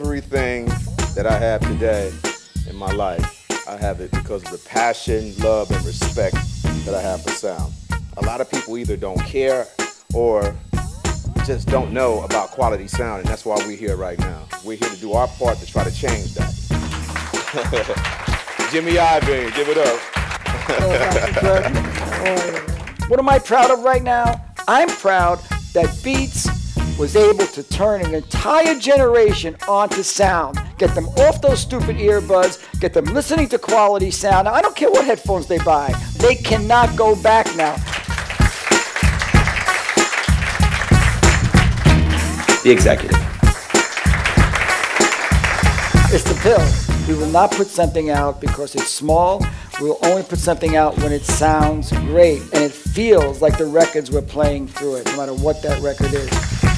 everything that I have today in my life, I have it because of the passion, love, and respect that I have for sound. A lot of people either don't care or just don't know about quality sound, and that's why we're here right now. We're here to do our part to try to change that. Jimmy Iovine, give it up. What am I proud of right now? I'm proud that Beats was able to turn an entire generation onto sound. Get them off those stupid earbuds, get them listening to quality sound. I don't care what headphones they buy. They cannot go back now. The executive. It's the pill. We will not put something out because it's small. We'll only put something out when it sounds great and it feels like the records we're playing through it, no matter what that record is.